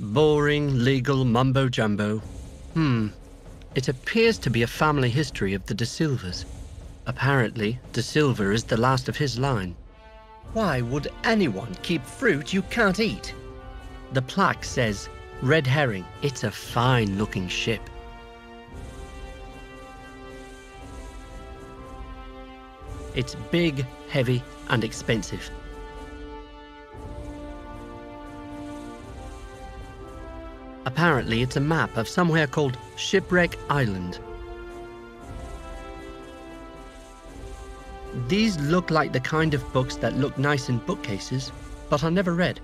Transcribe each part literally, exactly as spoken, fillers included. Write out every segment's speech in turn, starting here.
Boring legal mumbo-jumbo. Hmm. It appears to be a family history of the De Silvers. Apparently, De Silva is the last of his line. Why would anyone keep fruit you can't eat? The plaque says, Red Herring. It's a fine-looking ship. It's big, heavy, and expensive. Apparently, it's a map of somewhere called Shipwreck Island. These look like the kind of books that look nice in bookcases, but I never read.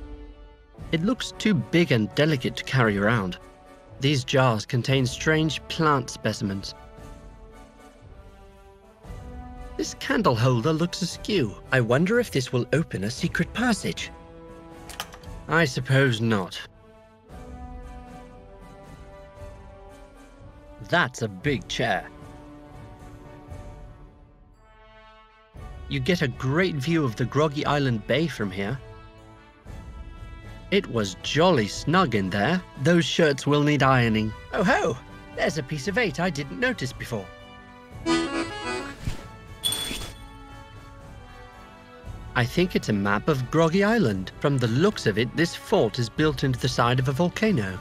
It looks too big and delicate to carry around. These jars contain strange plant specimens. This candle holder looks askew. I wonder if this will open a secret passage. I suppose not. That's a big chair. You get a great view of the Groggy Island Bay from here. It was jolly snug in there. Those shirts will need ironing. Oh ho! There's a piece of eight I didn't notice before. I think it's a map of Groggy Island. From the looks of it, this fort is built into the side of a volcano.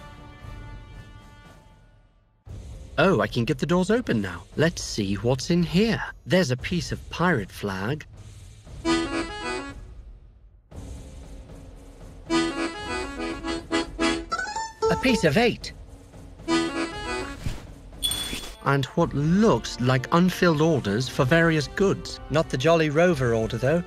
Oh, I can get the doors open now. Let's see what's in here. There's a piece of pirate flag. A piece of eight. And what looks like unfilled orders for various goods. Not the Jolly Rover order, though.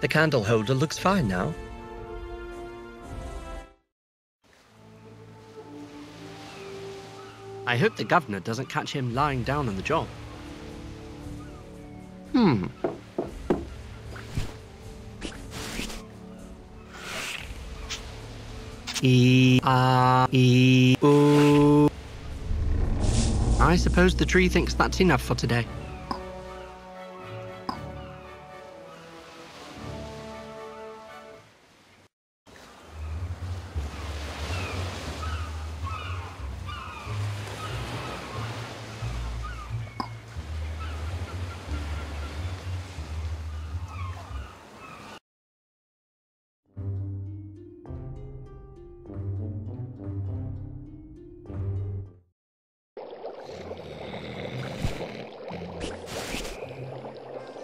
The candle holder looks fine now. I hope the governor doesn't catch him lying down on the job. Hmm. E ah e ooh. I suppose the tree thinks that's enough for today.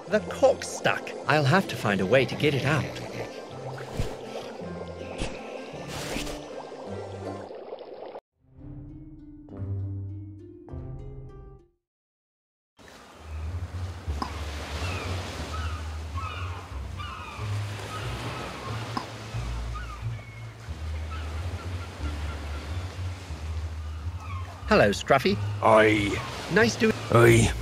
The cork's stuck. I'll have to find a way to get it out. Hello, Scruffy. Aye. Nice to... Aye.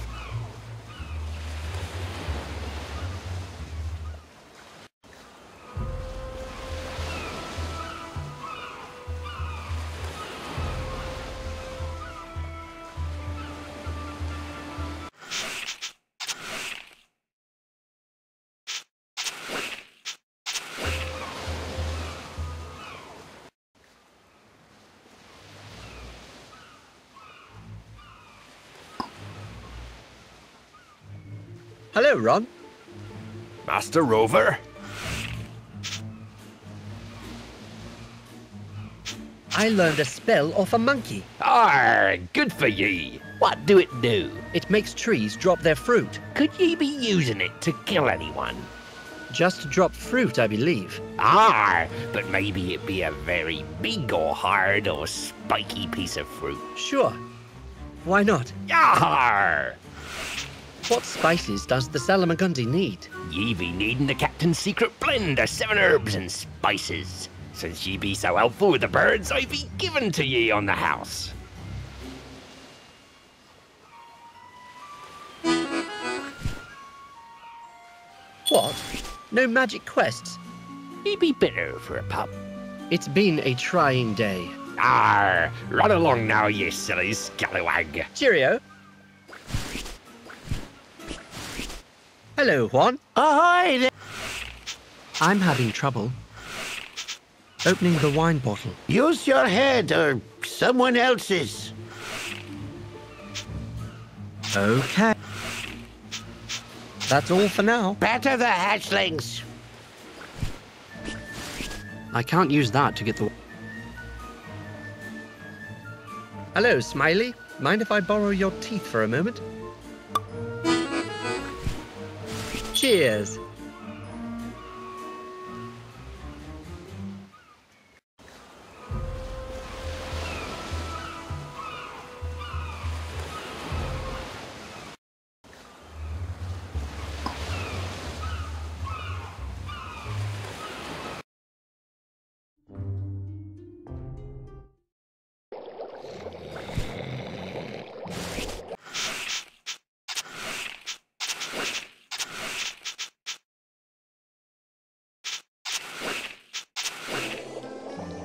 Hello, Ron. Master Rover? I learned a spell off a monkey. Arr, good for ye. What do it do? It makes trees drop their fruit. Could ye be using it to kill anyone? Just to drop fruit, I believe. Ah, but maybe it be a very big or hard or spiky piece of fruit. Sure. Why not? Yar! What spices does the Salamagundi need? Ye be needing the captain's secret blend of seven herbs and spices. Since ye be so helpful with the birds, I be given to ye on the house. What? No magic quests? He'd be bitter for a pup. It's been a trying day. Arr, run along now, you silly scallywag. Cheerio. Hello, Juan. Oh, hi there. I'm having trouble opening the wine bottle. Use your head or someone else's. Okay. That's all for now. Better the hatchlings. I can't use that to get the... Hello, Smiley. Mind if I borrow your teeth for a moment? Cheers.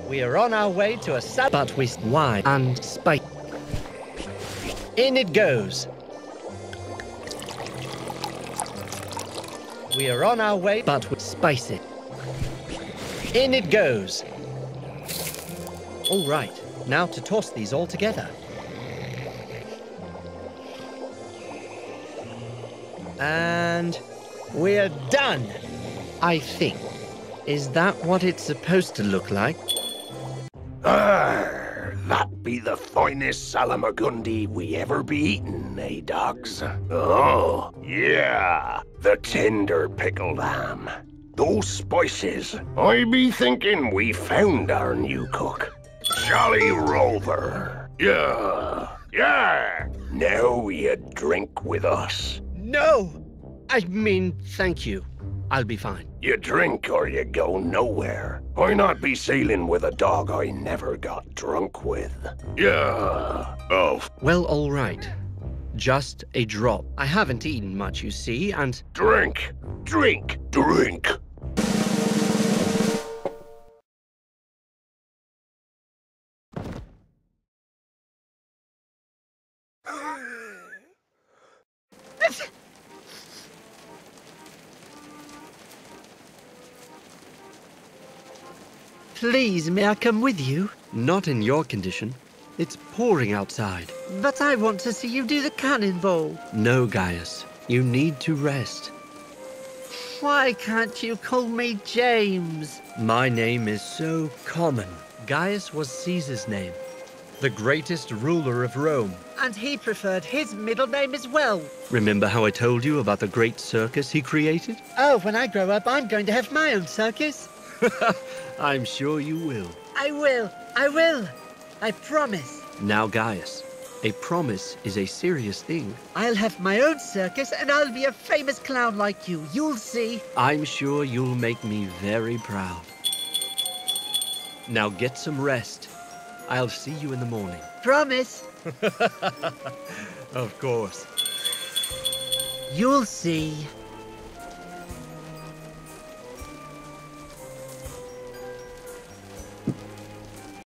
We are on our way to a sub, but with wine and spice. In it goes. We are on our way, but with spice it. In it goes. All right, now to toss these all together. And we're done, I think. Is that what it's supposed to look like? Arr, that be the finest Salamagundi we ever be eaten, eh, dogs? Oh, yeah, the tender pickled ham. Those spices. I be thinking we found our new cook. Jolly Rover. Yeah, yeah. Now you drink with us. No, I mean, thank you. I'll be fine. You drink or you go nowhere. Why not be sailing with a dog I never got drunk with? Yeah. Oh. Well, all right. Just a drop. I haven't eaten much, you see, and... Drink. Drink. Drink. Please, may I come with you? Not in your condition. It's pouring outside. But I want to see you do the cannonball. No, Gaius. You need to rest. Why can't you call me James? My name is so common. Gaius was Caesar's name, the greatest ruler of Rome. And he preferred his middle name as well. Remember how I told you about the great circus he created? Oh, when I grow up, I'm going to have my own circus. I'm sure you will. I will. I will. I promise. Now, Gaius, a promise is a serious thing. I'll have my own circus and I'll be a famous clown like you. You'll see. I'm sure you'll make me very proud. Now get some rest. I'll see you in the morning. Promise. Of course. You'll see.